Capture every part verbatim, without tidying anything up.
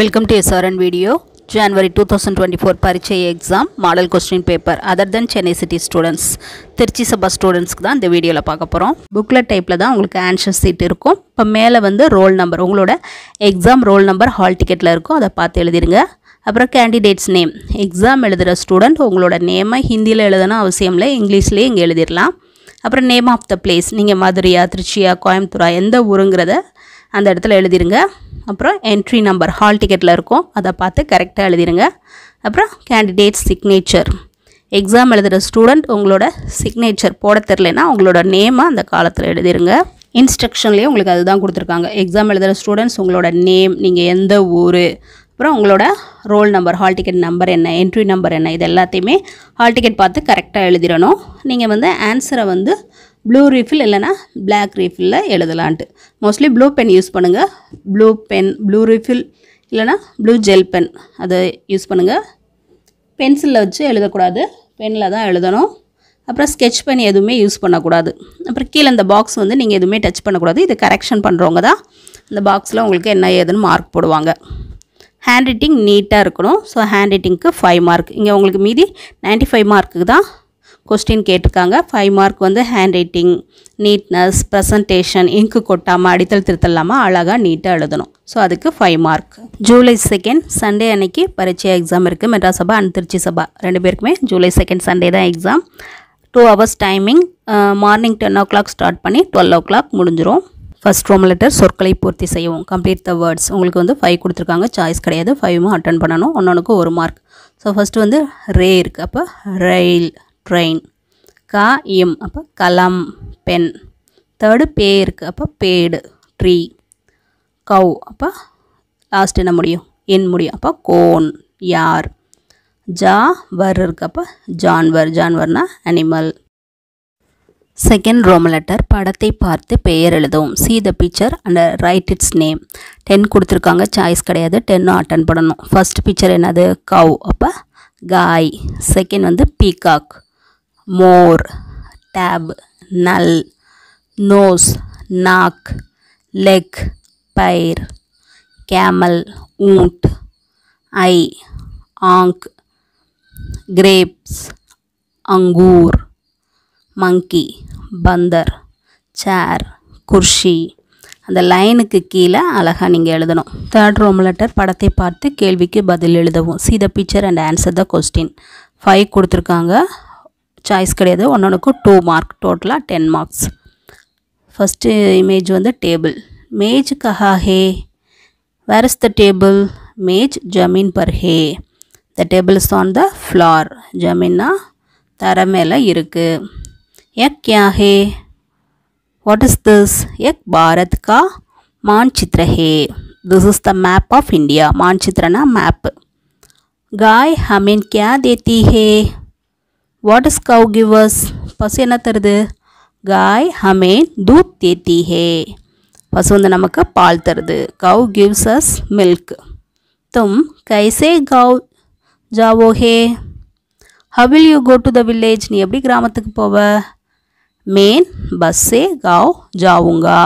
Welcome to S R N video. January twenty twenty-four Parichai exam model question paper other than Chennai city students. Trichy Sabha students க்கு தான் இந்த வீடியோல பார்க்க போறோம். Booklet typeல தான் உங்களுக்கு answer sheet இருக்கும். இப்ப மேல வந்து roll number உங்களோட exam roll number hall ticketல இருக்கும். அத பார்த்து எழுதிடுங்க. அப்புறம் candidates name. Exam எழுதுற student உங்களோட நேமை ஹிந்தில எழுதணும் அவசியம் இல்லை. இங்கிலீஷ்லயே இங்க எழுதிரலாம். அப்புறம் name of the place நீங்க மதுரையா, திருச்சியா, கோயம்புத்தூரா எந்த ஊருங்கறத அந்த இடத்துல எழுதிடுங்க. அப்புறம் entry number hall ticketல இருக்கும் அத பார்த்து கரெக்ட்டா எழுதிடுங்க. அப்புறம் candidate signature exam எழுதுற ஸ்டூடண்ட் உங்களோட signature போட தெரியலனா உங்களோட நேம் அந்த காலத்துல எழுதிடுங்க. இன்ஸ்ட்ரக்ஷன்லயே உங்களுக்கு அதுதான் கொடுத்திருக்காங்க. exam எழுதுற ஸ்டூடண்ட்ஸ் உங்களோட நேம் நீங்க எந்த ஊரு அப்புறம் உங்களோட roll number hall ticket number என்ன entry number என்ன இது எல்லாத்தையுமே hall ticket பார்த்து கரெக்ட்டா எழுதிரணும். நீங்க வந்து ஆன்சரை வந்து blue refill இல்லனா black refill ல எழுதலாம்ட்டு मोस्टली blue pen யூஸ் பண்ணுங்க. blue pen blue refill இல்லனா blue gel pen அத யூஸ் பண்ணுங்க. பென்சில்ல வச்சு எழுத கூடாது. பென்ல தான் எழுதணும். அப்புறம் sketch pen எதுமே யூஸ் பண்ண கூடாது. அப்புறம் கீழ அந்த பாக்ஸ் வந்து நீங்க எதுமே டச் பண்ண கூடாது. இது கரெக்ஷன் பண்றவங்க தான் அந்த பாக்ஸ்ல உங்களுக்கு என்ன ஏதுன்னு மார்க் போடுவாங்க. ஹேண்ட் ரைட்டிங் நீட்டா இருக்கணும். சோ ஹேண்ட் ரைட்டிங்க்கு five மார்க். இங்க உங்களுக்கு மீதி ninety-five மார்க்குக்கு தான் क्वेश्चन கேட்டிருக்காங்க. five மார்க் வந்து handwriting, neatness, presentation, ink கொட்டாம அடித்தல் திருத்தலாம அழகா நீட்டா எழுதணும். சோ அதுக்கு five mark. July second Sunday அன்னைக்கு பரீட்சை எக்ஸாம் இருக்கு. மெட்ராஸ் சபா and திருச்சி சபா ரெண்டு பேருக்குமே ஜூலை second சண்டே தான் exam. two hours timing. Morning ten o'clock start பண்ணி twelve o'clock முடிஞ்சிரும். First form letter சொற்களை பூர்த்தி செய்யவும். Complete the words. உங்களுக்கு வந்து five கொடுத்திருக்காங்க. சாய்ஸ் கிடையாது. five ம் அட்டெண்ட் பண்ணனும். ஒவ்வொண்ணுக்கு ஒரு மார்க். சோ ஃபர்ஸ்ட் வந்து ரே இருக்கு. அப்ப ரயில் train. கா இம் அப்ப கலம் pen. Third பே இருக்கு. அப்ப paid tree. cow அப்ப லாஸ்ட் என்ன முடியும்? என் முடியும். அப்ப கோன் யார். ஜா வர் இருக்கு. அப்ப ஜான்வர். ஜான்வர்னா animal. Second Roman letter படத்தை பார்த்து பெயர் எழுதவும். See the picture and write its name. ten கொடுத்திருக்காங்க. சாய்ஸ் கிடையாது. ten அட்டெண்ட் பண்ணனும். First picture என்னது? cow அப்ப guy. Second வந்து peacock, more, tab, null, nose, knock, leg, pair, camel, oont, eye, onk, grapes, angoor, monkey, பந்தர், chair, kurshi. அந்த லைனுக்கு கீழ அழகா நீங்க எழுதணும். Third Roman letter படத்தை பார்த்து கேள்விக்கு பதில் எழுதவும். See the picture and answer the question. five கொடுத்திருக்காங்க. சாய்ஸ் கிடையாது. ஒவ்வொண்ணுக்கு two மார்க். டோட்டலா ten மார்க்ஸ். First image வந்து டேபிள். मेज कहा है. Where is the table? मेज जमीन पर है. The table is on the floor. जमीनனா தரை மேல இருக்கு. एक क्या है? What is this? एक भारत का मानचित्र है. This is the map of India. मानचित्र ना मैप. गाय हमें क्या देती है? What is cow give us? पशु ना तरद. गाय हमें दूध देती है. पशु ना नमक पाल तरद. Cow gives us milk. तुम कैसे गाँव जाओगे? How will you go to the village? நீ எப்படி கிராமத்துக்கு போவ? मैं बस से गाँव जाऊंगा.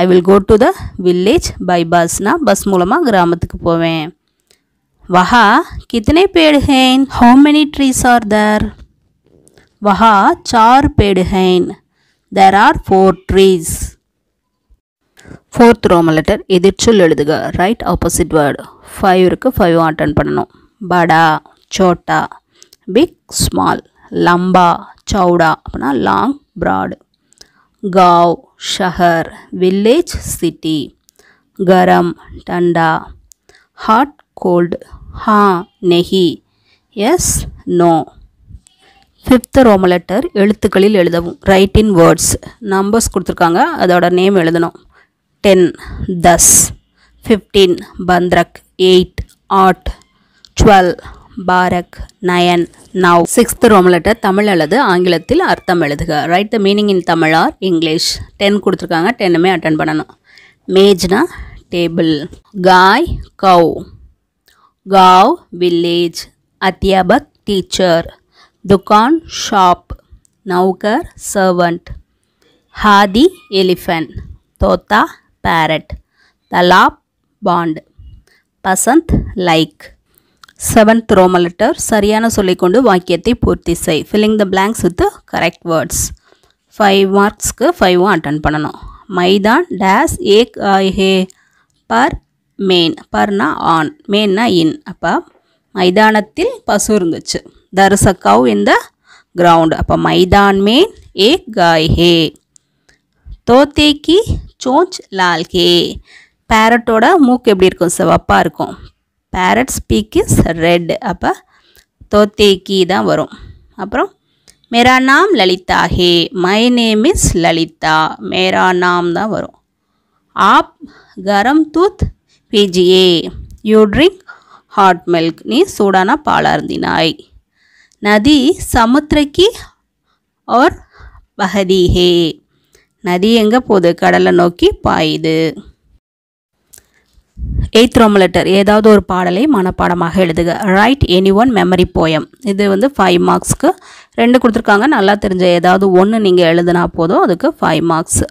I will go to the village by bus. ना बस मूलमा ग्रामத்துக்கு போவேன். वहाँ कितने पेड़ हैं? How many trees are there? वहाँ चार पेड़ हैं. There are four trees. Fourth Roman letter எதிர்ச்சொல் எழுதுக. Right opposite word. five இருக்கு. five அட்டெண்ட் பண்ணனும். बड़ा, छोटा, big, small, लंबा, चौड़ा अपना लॉन्ग ब्रॉड. गांव शहर, विलेज सिटी, गरम ठंडा, हॉट कोल्ड, हाँ नहीं, yes no. Fifth Roman letter எழுத்துக்களில் எழுதவும். Write in words. Numbers கொடுத்திருக்காங்க. அதோட நேம் எழுதணும். ten दस, fifteen बंद्रक, eight आठ, twelve பாரக், நயன், நவ். சிக்ஸ்த் ரோமன் லெட்டர் தமிழ் அல்லது ஆங்கிலத்தில் அர்த்தம் எழுதுக. Write the meaning in Tamil or English. Ten கொடுத்துருக்காங்க. டென்னுமே அட்டெண்ட் பண்ணணும். மேஜ்னா டேபிள். காய் கவ். காவ் வில்லேஜ். அத்தியாபக் டீச்சர். துக்கான் ஷாப். நவுகர் சர்வன்ட். ஹாதி எலிஃபன்ட். தோத்தா பேரட். தலாப் பாண்ட். பசந்த் லைக். Seventh Roman letter. சரியான சொல்லை கொண்டு வாக்கியத்தை பூர்த்தி செய். Filling the blanks with the correct words. Five marksக்கு five அட்டன் பண்ணணும். மைதான் dash एक आए है पर मेन परना on मेनना in. அப்போ மைதானத்தில் பசு இருந்துச்சு. There is a cow in the ground. அப்போ மைதான் में एक गाय है. तोते की चोंच लाल के. பேரட்டோட மூக்கு எப்படி இருக்கும்? சிவப்பா இருக்கும். parrot's beak is red. அப்போ தோத்தேக்கி தான் வரும். அப்புறம் மேரா நாம் லலிதா ஹே. My name is Lalitha. மேரா நாம் தான் வரும். ஆப் கரம் தூத் பீஜியே. You drink hot milk. நீ சூடான பாலார்ந்தினாய். நதி சமுத்திரக்கி ஆர் பஹதி ஹே. நதி எங்கே போகுது? கடலை நோக்கி பாயுது. Eighth Roman letter. ஏதாவது ஒரு பாடலை மனப்பாடமாக எழுதுக. Write any one memory poem. இது வந்து ஃபைவ் மார்க்ஸ்க்கு ரெண்டு கொடுத்துருக்காங்க. நல்லா தெரிஞ்ச ஏதாவது ஒன்று நீங்கள் எழுதுனா போதும். அதுக்கு ஃபைவ் மார்க்ஸ்.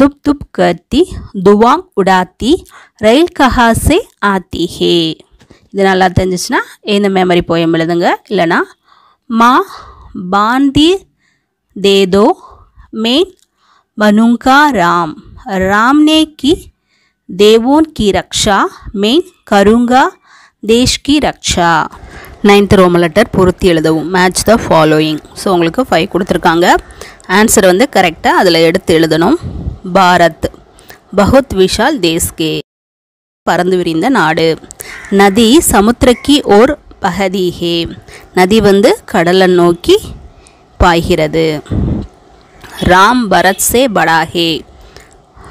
துப் துப் கத்தி துவாங் உடாத்தி ரயில் கஹாசே ஆத்தி ஹே. இது நல்லா தெரிஞ்சிச்சுன்னா இந்த மெமரி போயம் எழுதுங்க. இல்லைனா மா பாந்தி தேதோ மேன் மனுங்கா ராம் ராம்னே கி देवों की रक्षा मैं करूंगा देश की रक्षा. नाइन्थ रोमन लेटर பொருத்தி எழுதவும். Match the following. ஸோ உங்களுக்கு ஃபைவ் கொடுத்துருக்காங்க. ஆன்சர் வந்து கரெக்டாக அதில் எடுத்து எழுதணும். பாரத் பகுத் விஷால் தேஸ்கே பறந்து விரிந்த நாடு. நதி சமுத்திரக்கி ஓர் பகதிஹே. நதி வந்து கடலை நோக்கி பாய்கிறது. ராம் பரத் சே படாஹே.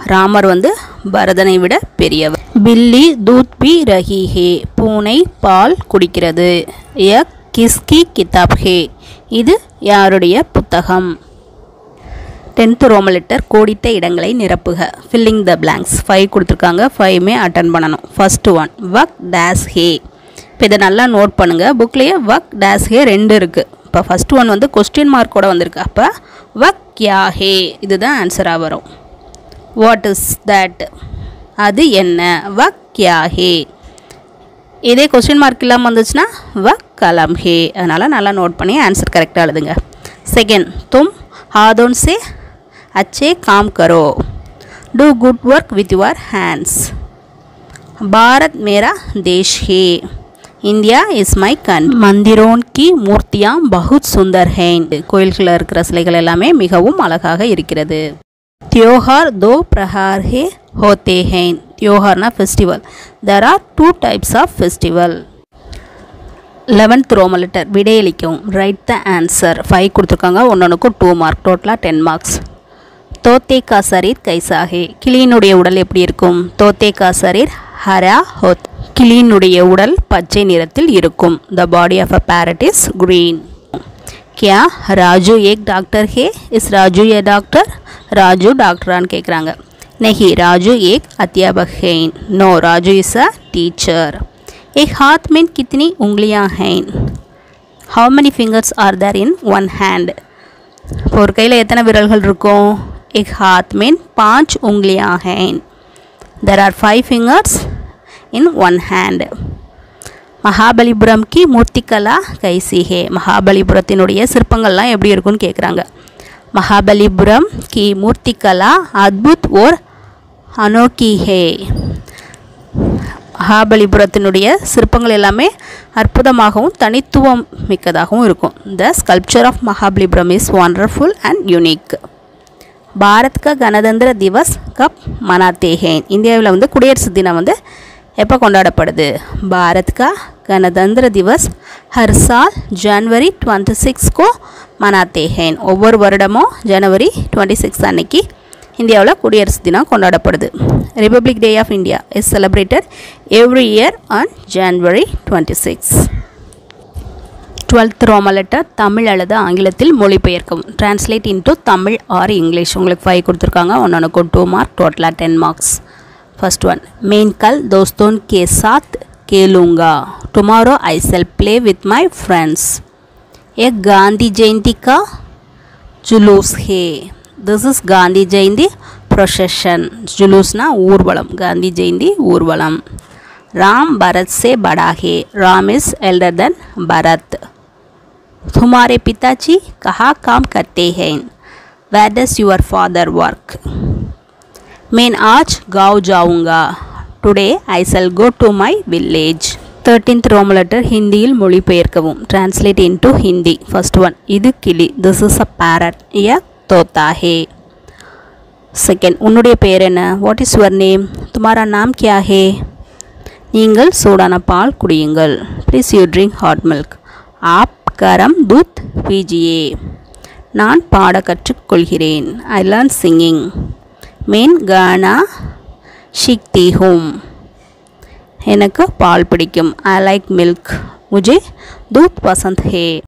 ராமர் வந்து பரதனை விட பெரியவர். பில்லி தூத் பி ரஹி ஹே. பூனை பால் குடிக்கிறது. ய கிஸ்கி கிதாப் ஹே. இது யாருடைய புத்தகம்? Tenth Roman letter. கோடித்த இடங்களை நிரப்புக. Filling the blanks. ஃபைவ் கொடுத்துருக்காங்க. ஃபைவுமே அட்டன் பண்ணணும். ஃபஸ்ட்டு ஒன் வக் டேஸ் ஹே. இப்போ இதை நல்லா நோட் பண்ணுங்கள். புக்லேயே வக் டேஸ் ஹே ரெண்டு இருக்குது. இப்போ ஃபஸ்ட்டு ஒன் வந்து கொஸ்டின் மார்க்கோடு வந்திருக்கு. அப்போ வக் யா ஹே இதுதான் ஆன்சராக வரும். What is that? அது என்ன? வக் யா ஹே. இதே கொஸ்டின் மார்க் இல்லாமல் வந்துச்சுன்னா வக் கலம் ஹே. அதனால் நல்லா நோட் பண்ணி ஆன்சர் கரெக்டாக எழுதுங்க. செகண்ட் தும் ஆதோன் சே அச்சே காம் கரோ. Do good work with your hands. Bharat மேரா தேஷ் ஹே. இந்தியா இஸ் மை கண். மந்திரோன் கி மூர்த்தியாம் பகுத் சுந்தர் ஹேண்ட். கோயில்களில் இருக்கிற சிலைகள் எல்லாமே மிகவும் அழகாக இருக்கிறது. त्योहार दो प्रकार के होते हैं. त्योहार ना festival. There are two types of festival. eleventh Roman letter. விடையளிக்கவும். Write the answer. five கொடுத்திருக்காங்க. ஒவ்வொண்ணுக்கு two மார்க். டோட்டலா ten மார்க்ஸ். तोते का शरीर कैसा है? கிளியினுடைய உடல் எப்படி இருக்கும்? तोते का शरीर हरा होता. கிளியினுடைய உடல் பச்சை நிறத்தில் இருக்கும். The body of a parrot is green. क्या राजू एक डॉक्टर है? इस राजू या डॉक्टर? राजू डॉक्टरान கேக்குறாங்க. नहीं, राजू एक अध्यापक है. No, Raju is a teacher. एक हाथ में कितनी उंगलियां हैं? How many fingers are there in one hand? ஒரு கையில் எத்தனை விரல்கள் இருக்கும்? एक हाथ में पांच उंगलियां हैं. There are five fingers in one hand. Mahabalipuram கி மூர்த்திகலா கைசி ஹே. மகாபலிபுரத்தினுடைய சிற்பங்கள்லாம் எப்படி இருக்குன்னு கேட்குறாங்க. மகாபலிபுரம் கி மூர்த்திகலா அத்புத் ஓர் அனோக்கி ஹே. மகாபலிபுரத்தினுடைய சிற்பங்கள் எல்லாமே அற்புதமாகவும் தனித்துவம் மிக்கதாகவும் இருக்கும். The sculpture of Mahabalipuram is wonderful and unique. Bharat கா கணதந்திர திவஸ் கப் மனாத்தே ஹே. இந்தியாவில் வந்து குடியரசு தினம் வந்து எப்போ கொண்டாடப்படுது? பாரத் கா கணதந்திர திவஸ் ஹர் சால் ஜனவரி டுவெண்ட்டி சிக்ஸ்க்கோ மனாத்தே ஹேன். ஒவ்வொரு வருடமும் ஜனவரி டுவெண்ட்டி சிக்ஸ் அன்னைக்கு இந்தியாவில் குடியரசு தினம் கொண்டாடப்படுது. Republic day of India is celebrated every year on January twenty six. Twelfth Roman letter. Tamil அல்லது ஆங்கிலத்தில் மொழிபெயர்க்கவும். Translate into Tamil or English. உங்களுக்கு ஃபைவ் கொடுத்துருக்காங்க. ஒன்னொன்னுக்கு டூ மார்க். டோட்டலாக டென் மார்க்ஸ். फर्स्ट वन मैं कल दोस्तों के साथ खेलूँगा. Tomorrow I shall play with my friends. एक गांधी जयंती का जुलूस है. This is Gandhi Jayanti procession. जुलूसना ஊர்வலம். गांधी जयंती ஊர்வலம். राम भरत से बड़ा है, Ram is elder than Bharat. तुम्हारे पिताजी कहाँ काम करते हैं? Where does your father work? मैं आज गाँव जाऊँगा, today I shall go to my village. Thirteenth Roman letter Hindi मोड़पेयर्क्कवुम translate into Hindi. First one इदु किली, दिस इज अ पैरट, ये तोता है। सेकंड उन्नुडे पेर एन्ना, व्हाट इज योर नेम? तुम्हारा नाम क्या है? नींगल सूडाना पाल कुडियुंगल, please you drink hot milk. आप गरम दूध पीजिए। नान पाड़ कற்றுக்கொள்கிறேன், आई लर्न सिंगिंग। मैं गाना सीखती हूँ। எனக்கு பால் பிடிக்கும், I like milk, मुझे दूध पसंद है।